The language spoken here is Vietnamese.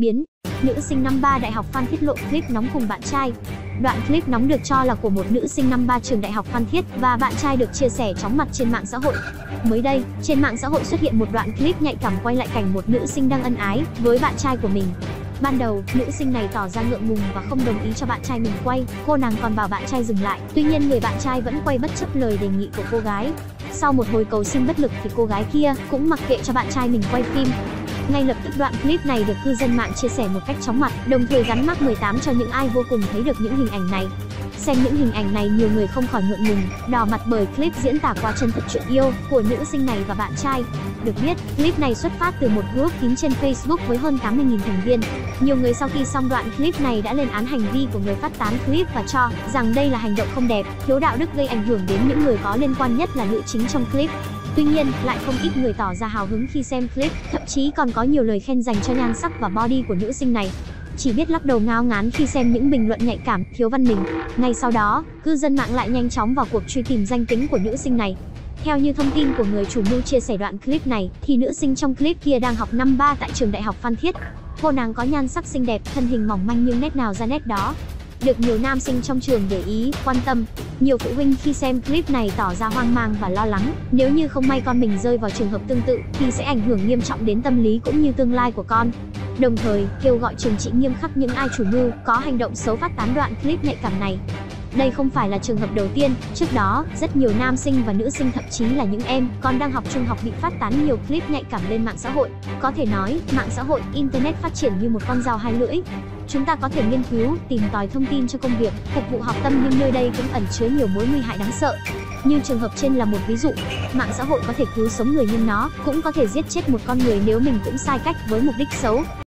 biến. Nữ sinh năm 3 đại học Phan Thiết lộ clip nóng cùng bạn trai. Đoạn clip nóng được cho là của một nữ sinh năm 3 trường đại học Phan Thiết và bạn trai được chia sẻ chóng mặt trên mạng xã hội. Mới đây, trên mạng xã hội xuất hiện một đoạn clip nhạy cảm quay lại cảnh một nữ sinh đang ân ái với bạn trai của mình. Ban đầu, nữ sinh này tỏ ra ngượng ngùng và không đồng ý cho bạn trai mình quay, cô nàng còn bảo bạn trai dừng lại. Tuy nhiên người bạn trai vẫn quay bất chấp lời đề nghị của cô gái. Sau một hồi cầu xin bất lực thì cô gái kia cũng mặc kệ cho bạn trai mình quay phim. Ngay lập tức đoạn clip này được cư dân mạng chia sẻ một cách chóng mặt, đồng thời gắn mác 18 cho những ai vô cùng thấy được những hình ảnh này. Xem những hình ảnh này nhiều người không khỏi ngượng ngùng, đỏ mặt bởi clip diễn tả qua chân thực chuyện yêu của nữ sinh này và bạn trai. Được biết, clip này xuất phát từ một group kín trên Facebook với hơn 80.000 thành viên. Nhiều người sau khi xong đoạn clip này đã lên án hành vi của người phát tán clip và cho rằng đây là hành động không đẹp, thiếu đạo đức gây ảnh hưởng đến những người có liên quan, nhất là nữ chính trong clip. Tuy nhiên, lại không ít người tỏ ra hào hứng khi xem clip, thậm chí còn có nhiều lời khen dành cho nhan sắc và body của nữ sinh này. Chỉ biết lắc đầu ngao ngán khi xem những bình luận nhạy cảm, thiếu văn minh. Ngay sau đó, cư dân mạng lại nhanh chóng vào cuộc truy tìm danh tính của nữ sinh này. Theo như thông tin của người chủ mưu chia sẻ đoạn clip này, thì nữ sinh trong clip kia đang học năm 3 tại trường đại học Phan Thiết. Cô nàng có nhan sắc xinh đẹp, thân hình mỏng manh nhưng nét nào ra nét đó, được nhiều nam sinh trong trường để ý, quan tâm. Nhiều phụ huynh khi xem clip này tỏ ra hoang mang và lo lắng, nếu như không may con mình rơi vào trường hợp tương tự thì sẽ ảnh hưởng nghiêm trọng đến tâm lý cũng như tương lai của con. Đồng thời, kêu gọi trừng trị nghiêm khắc những ai chủ mưu có hành động xấu phát tán đoạn clip nhạy cảm này. Đây không phải là trường hợp đầu tiên, trước đó, rất nhiều nam sinh và nữ sinh, thậm chí là những em còn đang học trung học bị phát tán nhiều clip nhạy cảm lên mạng xã hội. Có thể nói, mạng xã hội, Internet phát triển như một con dao hai lưỡi. Chúng ta có thể nghiên cứu, tìm tòi thông tin cho công việc, phục vụ học tâm, nhưng nơi đây cũng ẩn chứa nhiều mối nguy hại đáng sợ. Như trường hợp trên là một ví dụ, mạng xã hội có thể cứu sống người nhưng nó cũng có thể giết chết một con người nếu mình cũng sai cách với mục đích xấu.